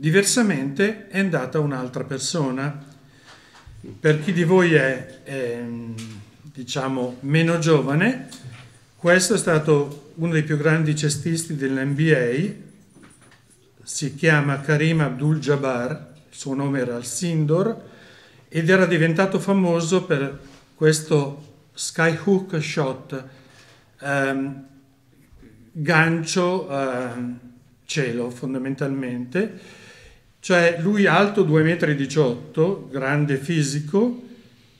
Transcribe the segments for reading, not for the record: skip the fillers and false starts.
Diversamente è andata un'altra persona. Per chi di voi è diciamo meno giovane, questo è stato uno dei più grandi cestisti dell'NBA, si chiama Karim Abdul-Jabbar, il suo nome era Al-Sindor, ed era diventato famoso per questo Skyhook Shot, gancio cielo fondamentalmente, cioè lui alto 2,18 m, grande fisico,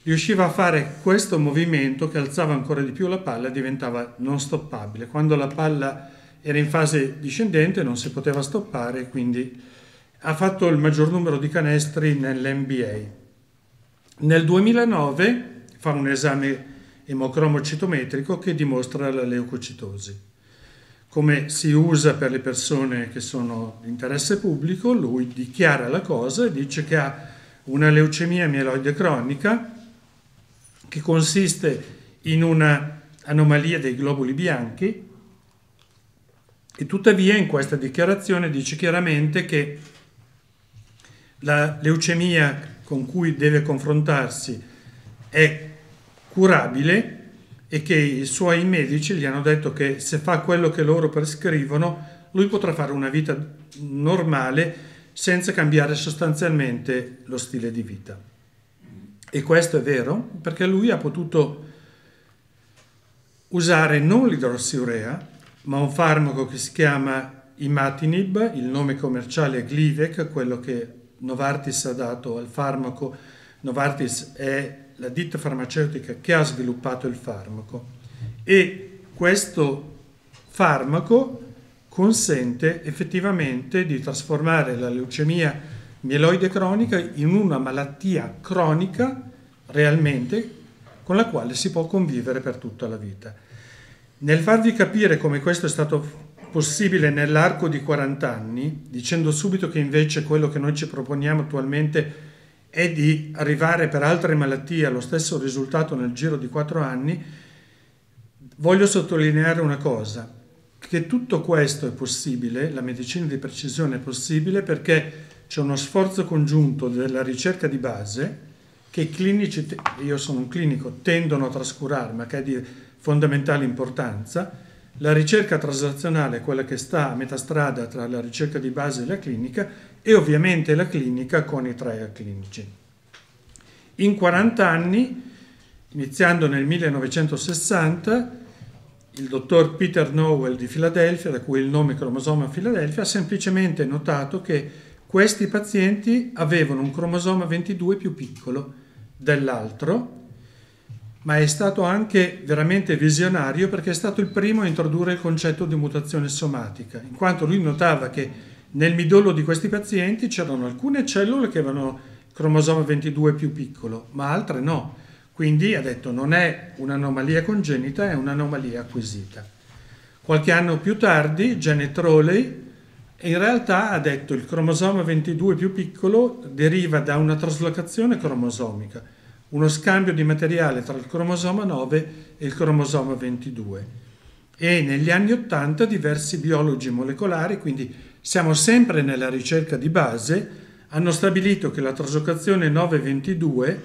riusciva a fare questo movimento che alzava ancora di più la palla e diventava non stoppabile. Quando la palla era in fase discendente non si poteva stoppare, quindi ha fatto il maggior numero di canestri nell'NBA. Nel 2009 fa un esame emocromocitometrico che dimostra la leucocitosi. Come si usa per le persone che sono di interesse pubblico, lui dichiara la cosa e dice che ha una leucemia mieloide cronica che consiste in una anomalia dei globuli bianchi, e tuttavia in questa dichiarazione dice chiaramente che la leucemia con cui deve confrontarsi è curabile e che i suoi medici gli hanno detto che se fa quello che loro prescrivono lui potrà fare una vita normale senza cambiare sostanzialmente lo stile di vita. E questo è vero, perché lui ha potuto usare non l'idrossiurea ma un farmaco che si chiama Imatinib, il nome commerciale è Glivec, quello che Novartis ha dato al farmaco. Novartis è la ditta farmaceutica che ha sviluppato il farmaco, e questo farmaco consente effettivamente di trasformare la leucemia mieloide cronica in una malattia cronica realmente con la quale si può convivere per tutta la vita. Nel farvi capire come questo è stato possibile nell'arco di 40 anni, dicendo subito che invece quello che noi ci proponiamo attualmente è di arrivare per altre malattie allo stesso risultato nel giro di 4 anni, voglio sottolineare una cosa, che tutto questo è possibile, la medicina di precisione è possibile perché c'è uno sforzo congiunto della ricerca di base che i clinici, io sono un clinico, tendono a trascurare, ma che è di fondamentale importanza. La ricerca traslazionale è quella che sta a metà strada tra la ricerca di base e la clinica, e ovviamente la clinica con i trial clinici. In 40 anni, iniziando nel 1960, il dottor Peter Nowell di Philadelphia, da cui il nome cromosoma Filadelfia, ha semplicemente notato che questi pazienti avevano un cromosoma 22 più piccolo dell'altro, ma è stato anche veramente visionario perché è stato il primo a introdurre il concetto di mutazione somatica, in quanto lui notava che nel midollo di questi pazienti c'erano alcune cellule che avevano cromosoma 22 più piccolo, ma altre no. Quindi ha detto non è un'anomalia congenita, è un'anomalia acquisita. Qualche anno più tardi Janet Rowley in realtà ha detto che il cromosoma 22 più piccolo deriva da una traslocazione cromosomica, uno scambio di materiale tra il cromosoma 9 e il cromosoma 22. E negli anni 80 diversi biologi molecolari, quindi siamo sempre nella ricerca di base, hanno stabilito che la traslocazione 9-22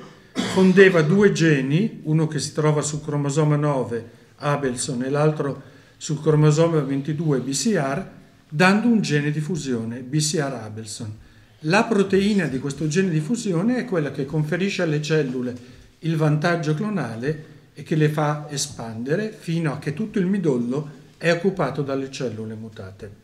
fondeva due geni, uno che si trova sul cromosoma 9 Abelson e l'altro sul cromosoma 22 BCR, dando un gene di fusione BCR-Abelson. La proteina di questo gene di fusione è quella che conferisce alle cellule il vantaggio clonale e che le fa espandere fino a che tutto il midollo è occupato dalle cellule mutate.